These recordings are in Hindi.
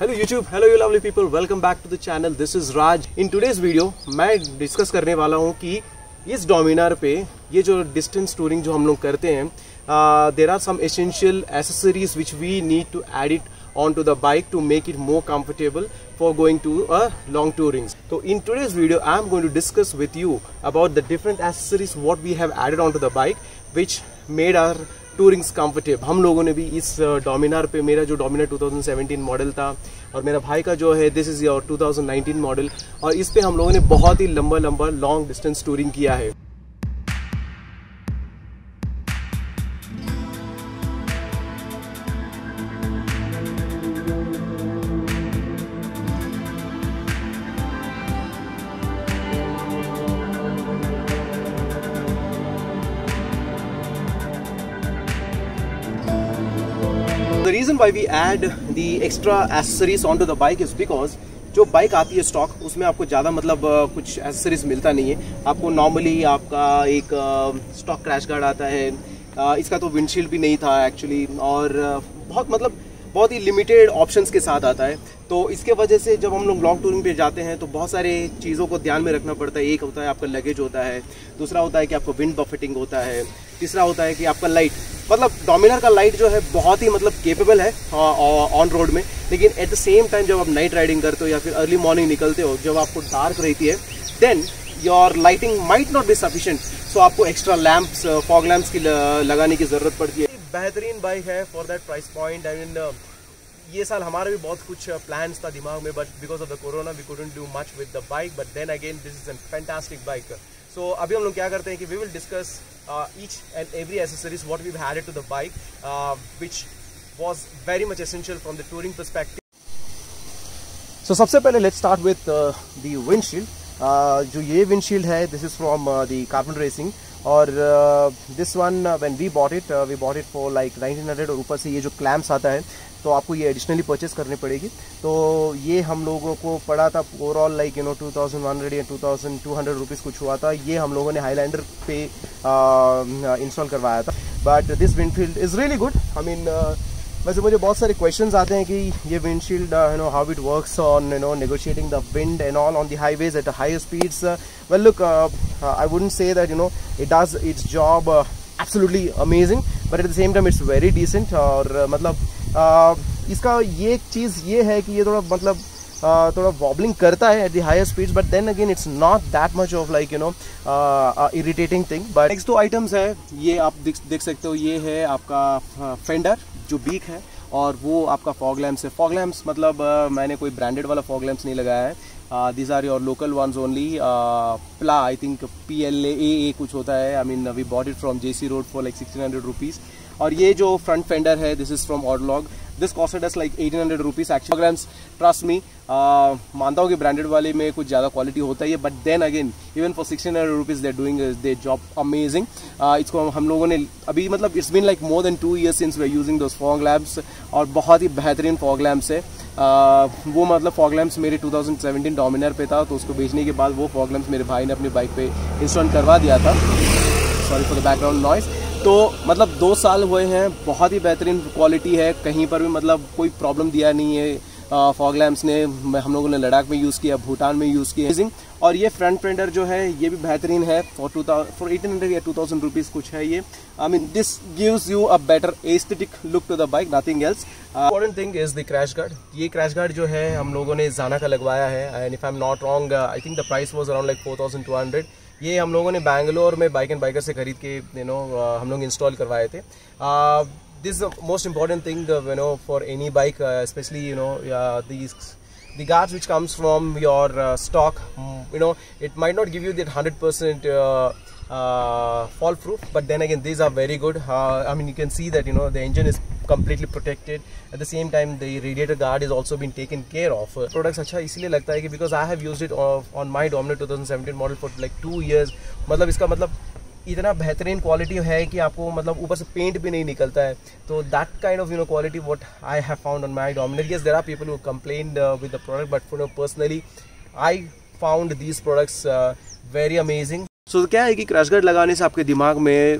Hello YouTube, hello you lovely people, welcome back to the channel. This is Raj. In today's video मैं डिस्कस करने वाला हूँ कि इस डोमिनार पे ये जो डिस्टेंस टूरिंग जो हम लोग करते हैं, there are some essential accessories which we need to add it on to the bike to make it more comfortable for going to a long tourings. तो in today's video I am going to discuss with you about the different accessories what we have added on to the bike which made our tourings comfortable. हम लोगों ने भी इस डोमिनार पे, मेरा जो डोमिनार 2017 मॉडल था और मेरा भाई का जो है दिस इज़ योर 2019 मॉडल, और इस पे हम लोगों ने बहुत ही लंबा लॉन्ग डिस्टेंस टूरिंग किया है. The reason why we add the extra accessories onto the bike is because जो बाइक आती है स्टॉक उसमें आपको ज़्यादा मतलब कुछ एक्सेसरीज मिलता नहीं है. आपको नॉर्मली आपका एक स्टॉक क्रैश गार्ड आता है, इसका तो विंडशील्ड भी नहीं था एक्चुअली, और बहुत ही लिमिटेड ऑप्शंस के साथ आता है. तो इसके वजह से जब हम लोग लॉन्ग टूरिंग पे जाते हैं तो बहुत सारे चीज़ों को ध्यान में रखना पड़ता है. एक होता है आपका लगेज होता है, दूसरा होता है कि आपको विंड बफेटिंग होता है, तीसरा होता है कि आपका लाइट, मतलब डोमिनर का लाइट जो है बहुत ही केपेबल है ऑन रोड में. लेकिन एट द सेम टाइम जब आप नाइट राइडिंग करते हो या फिर अर्ली मॉर्निंग निकलते हो, जब आपको डार्क रहती है then your lighting might not be sufficient. So आपको एक्स्ट्रा लैम्प्स, फॉग लैम्प्स की लगाने की ज़रूरत पड़ती है. बेहतरीन बाइक है for that price point. I mean ये साल हमारा भी बहुत कुछ प्लान्स था दिमाग में, but because of the corona we couldn't do much with the bike. But then again this is an fantastic bike. So अभी हम लोग क्या करते हैं कि we will discuss each and every accessories what we have added to the bike which was very much essential from the touring perspective. So सबसे पहले let's start with the windshield. जो ये विंडशील्ड है this is from the Carbon Racing, और this one when we bought it for like 1900. और ऊपर से ये जो क्लैम्प्स आता है तो आपको ये एडिशनली परचेस करनी पड़ेगी. तो ये हम लोगों को पड़ा था ओवरऑल लाइक यू नो 2100 या 2200 रुपीज़ कुछ हुआ था. ये हम लोगों ने हाईलैंडर पे इंस्टॉल करवाया था. But this windshield is really good. I mean वैसे मुझे बहुत सारे क्वेश्चंस आते हैं कि ये windshield you know how it works on you know negotiating the wind and all on the highways at high speeds. Well look, I wouldn't say that you know it does its job absolutely amazing, but at the same time it's very decent. और इसका ये एक चीज़ ये है कि ये थोड़ा वॉबलिंग करता है at the higher speeds, but then again it's not that much of like you know irritating thing. But next दो आइटम्स है, ये आप देख सकते हो. ये है आपका फेंडर जो बीक है, और वो आपका फॉग लैम्प्स है. फॉग लैम्प्स मतलब मैंने कोई ब्रांडेड वाला फॉग लैम्प्स नहीं लगाया है. These are your local ones only. PLA, I think PLAA कुछ होता है. I mean we bought it from JC Road for like 1600 rupees. और ये जो फ्रंट फेंडर है this is from Autologue. This costed us like 1800 rupees actually. Programs, trust me, मानता हूँ कि ब्रांडेड वाले में कुछ ज़्यादा क्वालिटी होता है, but then again even for 1600 rupees they doing they job amazing. इसको हम लोगों ने अभी it's been like more than 2 years since we are using those fog lamps, और बहुत ही बेहतरीन फॉग लैम्प्स है. वो फॉग लैम्प्स मेरे 2017 डोमिनर पे था, तो उसको बेचने के बाद वो फॉग लैम्प्स मेरे भाई ने अपनी बाइक पे इंस्टॉल करवा दिया था. Sorry for the background noise. तो 2 साल हुए हैं, बहुत ही बेहतरीन क्वालिटी है. कहीं पर भी कोई प्रॉब्लम दिया नहीं है फॉग लैम्प्स ने. हम लोगों ने लद्दाख में यूज़ किया, भूटान में यूज़ किया. और ये फ्रंट फेंडर जो है ये भी बेहतरीन है. फॉर 1800 या 2000 रुपीज़ कुछ है ये. I mean this gives you a better aesthetic look to the bike, nothing else. Important thing is the crash guard. ये क्रैश गार्ड जो है हम लोगों ने ज़ाना का लगवाया है, and if I am not wrong I think the price was around like 4200. ये हम लोगों ने बैंगलोर में बाइक एंड बाइकर से खरीद के यू नो हम लोग इंस्टॉल करवाए थे. This most important thing you know for any bike, specially you know the guards which comes from your stock, you know it might not give you that 100% fall proof, but then again these are very good. I mean you can see that you know the engine is completely protected. At the same time the radiator guard is also been taken care of. Products अच्छा इसलिए लगता है कि because I have used it on my Dominar 2017 model for like 2 years. इसका इतना बेहतरीन क्वालिटी है कि आपको ऊपर से पेंट भी नहीं निकलता है. तो that kind of you know quality what I have found on my Dominar. Yes there are people who complain with the product, but for personally I found these products very amazing. So क्या है कि क्रैश गार्ड लगाने से आपके दिमाग में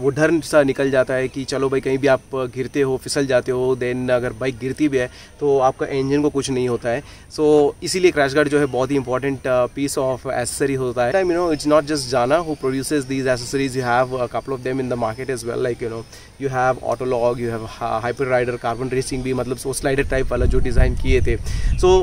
वो डर सा निकल जाता है कि चलो भाई कहीं भी आप गिरते हो, फिसल जाते हो, देन अगर बाइक गिरती भी है तो आपका इंजन को कुछ नहीं होता है। सो इसीलिए क्रैश गार्ड जो है बहुत ही इंपॉर्टेंट पीस ऑफ एसेसरी होता है। Time you know it's not just Zana who produces these accessories, you have a couple of them in the market as well, like you know you have ऑटोलॉग, you have Hyper Rider, Carbon Racing भी मतलब वो स्लाइडर टाइप वाला जो डिज़ाइन किए थे। So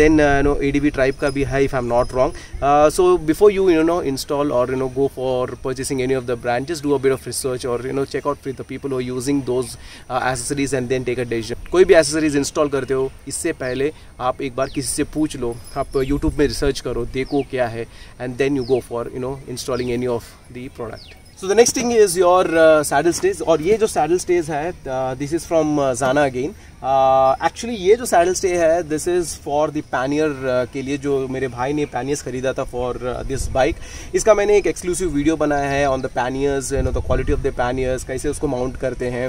then you know ADB type का भी है if I am not wrong. So before you know install or you know go for purchasing any of the brand, just do a bit of research or you know check out with the people who are using those accessories and then take a decision। कोई भी accessories install करते हो इससे पहले आप एक बार किसी से पूछ लो, आप YouTube में research करो, देखो क्या है and then you go for you know installing any of the product। So the next thing is your saddle stays, और ये जो saddle stays है this is from Zana again। Actually ये जो सैडल स्टे है this is for the pannier के लिए, जो मेरे भाई ने पैनियर्स ख़रीदा था फॉर दिस बाइक। इसका मैंने एक एक्सक्लूसिव वीडियो बनाया है on the panniers, you know the quality of the panniers, कैसे उसको माउंट करते हैं,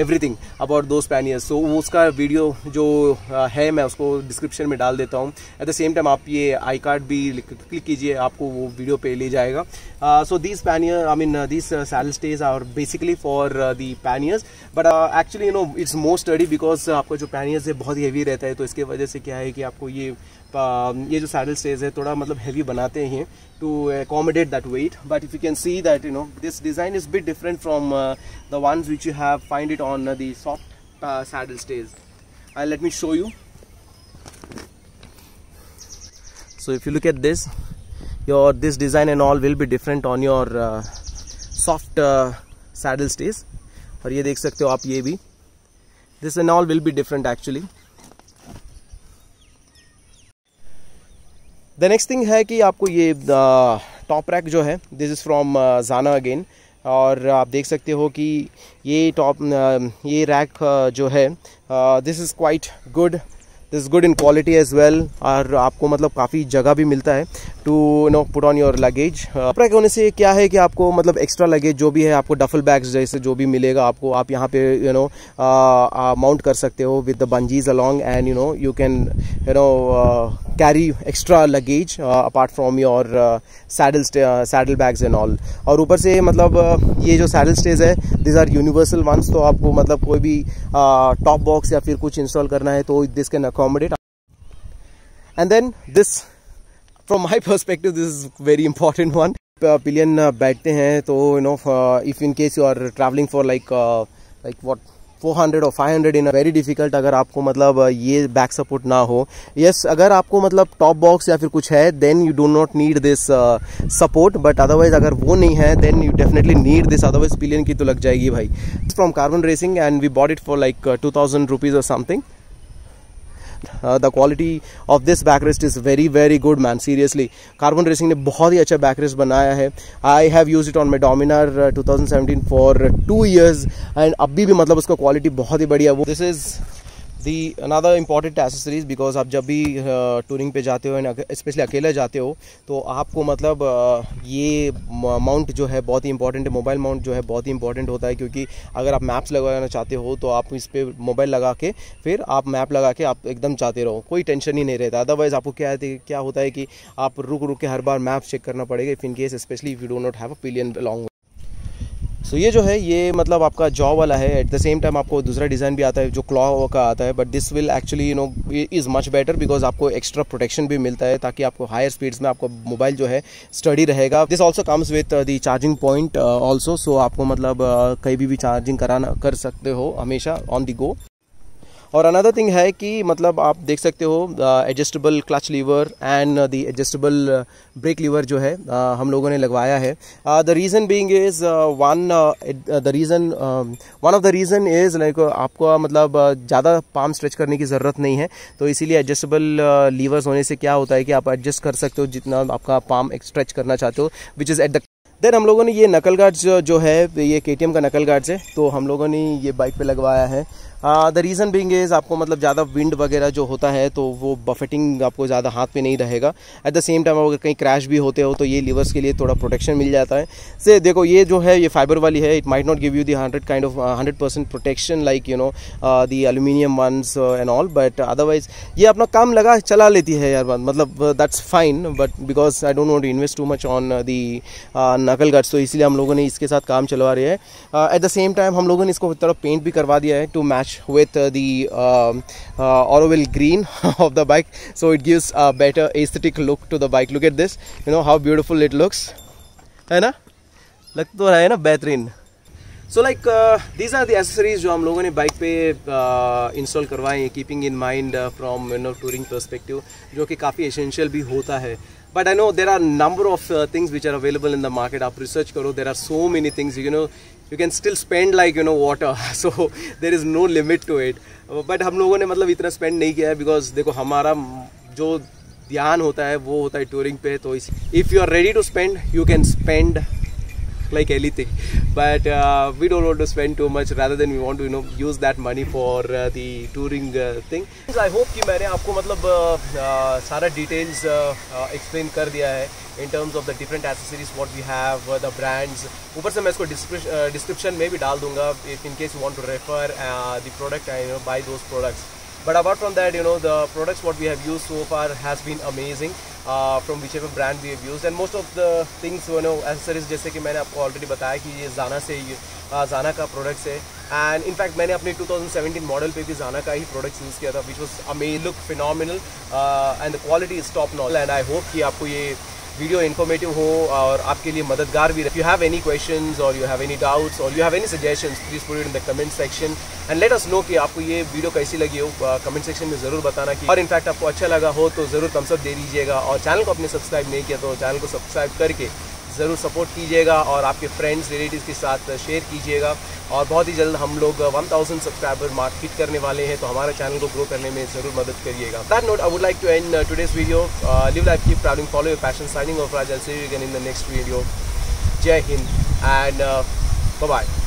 everything about those panniers. So उसका वीडियो जो है मैं उसको डिस्क्रिप्शन में डाल देता हूँ। एट द सेम टाइम आप ये आई कार्ड भी क्लिक कीजिए, आपको वो वीडियो पे ले जाएगा। So this pannier I mean this saddle stays are basically for the panniers, but actually you know it's most sturdy because आपका जो पैनियर्स है बहुत हेवी रहता है, तो इसके वजह से क्या है कि आपको ये जो सैडल स्टेज है थोड़ा मतलब हेवी बनाते हैं to accommodate that weight. But if you can see that you know this design is bit different from the ones which you have find it on the soft saddle stays. I let me show you. So if you look at this, your this design and all will be different on your soft saddle stays. और ये देख सकते हो आप, ये भी this and all will be different actually। The next thing है कि आपको ये top rack जो है this is from Zana again, और आप देख सकते हो कि ये ये rack जो है this is quite good, this is good in quality as well। और आपको मतलब काफ़ी जगह भी मिलता है to you know put on your luggage. Track होने से क्या है कि आपको मतलब एक्स्ट्रा लगेज जो भी है, आपको डफल बैग्स जैसे जो भी मिलेगा आपको, आप यहाँ पे यू नो माउंट कर सकते हो with the bungees along and you can you know carry extra luggage apart from your saddle bags and all. और ऊपर से मतलब ये जो सैडल स्टेज है दिस आर यूनिवर्सल वंस, तो आपको मतलब कोई भी टॉप बॉक्स या फिर कुछ इंस्टॉल करना है तो this can accommodate। And then this, from my perspective, this is very important one। Pillion बैठते हैं तो you know if in case you are traveling for like what 400 और 500 इन वेरी डिफिकल्ट, अगर आपको मतलब ये बैक सपोर्ट ना हो। यस, अगर आपको मतलब टॉप बॉक्स या फिर कुछ है then you do not need this support, but otherwise अगर वो नहीं है then you definitely need this, otherwise pillion की तो लग जाएगी भाई। From carbon racing and we bought it for like 2000 rupees और something. The quality of this backrest is very good man, seriously। Carbon Racing ने बहुत ही अच्छा backrest बनाया है। I have used it on my Dominar 2017 for 2 years and अभी भी मतलब उसका quality बहुत ही बढ़िया है वो। This is the another important accessories because आप जब भी touring पे जाते हो एंड स्पेशली अकेले जाते हो तो आपको मतलब ये माउंट जो है बहुत ही इंपॉर्टेंट है, मोबाइल माउंट जो है बहुत ही इंपॉर्टेंट होता है, क्योंकि अगर आप मैप्स लगाना चाहते हो तो आप इस पर मोबाइल लगा के फिर आप मैप लगा के आप एकदम जाते रहो, कोई टेंशन ही नहीं रहता। अदरवाइज आपको क्या होता है कि आप रुक के हर बार मैप चेक करना पड़ेगा if in case, especially if you do not have a pillion long. So ये जो है ये मतलब आपका जॉ वाला है। एट द सेम टाइम आपको दूसरा डिज़ाइन भी आता है जो क्लॉ का आता है, but this will actually you know is much better because आपको एक्स्ट्रा प्रोटेक्शन भी मिलता है ताकि आपको हायर स्पीड्स में आपका मोबाइल जो है स्टडी रहेगा। This also comes with the charging point also, so आपको मतलब कहीं भी चार्जिंग कर सकते हो हमेशा ऑन दी गो। और अनदर थिंग है कि मतलब आप देख सकते हो adjustable clutch lever and the adjustable brake lever जो है हम लोगों ने लगवाया है। The reason being is one of the reason is like आपको मतलब ज़्यादा पाम स्ट्रेच करने की ज़रूरत नहीं है, तो इसीलिए एडजस्टेबल लीवर्स होने से क्या होता है कि आप एडजस्ट कर सकते हो जितना आपका पाम स्ट्रेच करना चाहते हो, which is at the then हम लोगों ने ये नकल गार्ड्स जो है ये KTM का नकल गार्ड्स है तो हम लोगों ने ये बाइक पे लगवाया है। द रीज़न बीइंग इज़ आपको मतलब ज़्यादा विंड वगैरह जो होता है तो वो बफेटिंग आपको ज़्यादा हाथ पे नहीं रहेगा। एट द सेम टाइम अगर कहीं क्रैश भी होते हो तो ये लीवर्स के लिए थोड़ा प्रोटेक्शन मिल जाता है। से देखो ये जो है ये फाइबर वाली है, it might not give you the 100% protection like you know the aluminium ones and all, but otherwise ये अपना काम लगा चला लेती है यार, मतलब that's fine. But because I don't want to invest too much on the knuckle guards, तो इसलिए हम लोगों ने इसके साथ काम चलवा रहे हैं। एट द सेम टाइम हम लोगों ने इसको थोड़ा पेंट भी करवा दिया है to match with the Orlauf green of the bike, so it gives a better aesthetic look to the bike. Look at this, you know how beautiful it looks, है ना? लग तो रहा है ना बेहतरीन। So like these are the accessories जो हम लोगों ने बाइक पे इंस्टॉल करवाए हैं, keeping in mind from you know touring perspective, जो कि काफ़ी essential भी होता है। But I know there are number of things which are available in the market. आप research करो, there are so many things you know. You can still spend like you know water, so there is no limit to it. But हम लोगों ने मतलब इतना spend नहीं किया है because देखो हमारा जो ध्यान होता है वो होता है touring पे, तो if you are ready to spend, you can spend like anything. But we don't want to spend too much. Rather than we want to you know use that money for the touring thing. I hope कि मैंने आपको मतलब सारा details explain कर दिया है in terms of the different accessories what we have, the brands. ऊपर से मैं इसको description में भी डाल दूँगा if in case you want to refer the product and you know buy those products. But apart from that, you know the products what we have used so far has been amazing from whichever brand we have used, and most of the things you know accessories जैसे कि मैंने आपको already बताया कि ये Zana से Zana का products है, and in fact मैंने अपने 2017 मॉडल पे भी Zana का ही products use किया था which was amazing, look phenomenal and the quality is top notch, and I hope कि आपको ये वीडियो इन्फॉर्मेटिव हो और आपके लिए मददगार भी। यू हैव एनी क्वेश्चंस और यू हैव एनी डाउट्स और you have any suggestions please put it in the comment section and let us know कि आपको ये वीडियो कैसी लगी हो, कमेंट सेक्शन में ज़रूर बताना कि और इनफैक्ट आपको अच्छा लगा हो तो ज़रूर थम्स अप दे दीजिएगा, और चैनल को आपने सब्सक्राइब नहीं किया तो चैनल को सब्सक्राइब करके ज़रूर सपोर्ट कीजिएगा और आपके फ्रेंड्स रिलेटिव्स के साथ शेयर कीजिएगा। और बहुत ही जल्द हम लोग 1000 सब्सक्राइबर मार्क हिट करने वाले हैं, तो हमारे चैनल को ग्रो करने में ज़रूर मदद करिएगा। That note I would like to end today's video. Live life keep प्राउडिंग, follow your passion, signing off Raj, and see you again in the next video. Jai Hind and bye bye.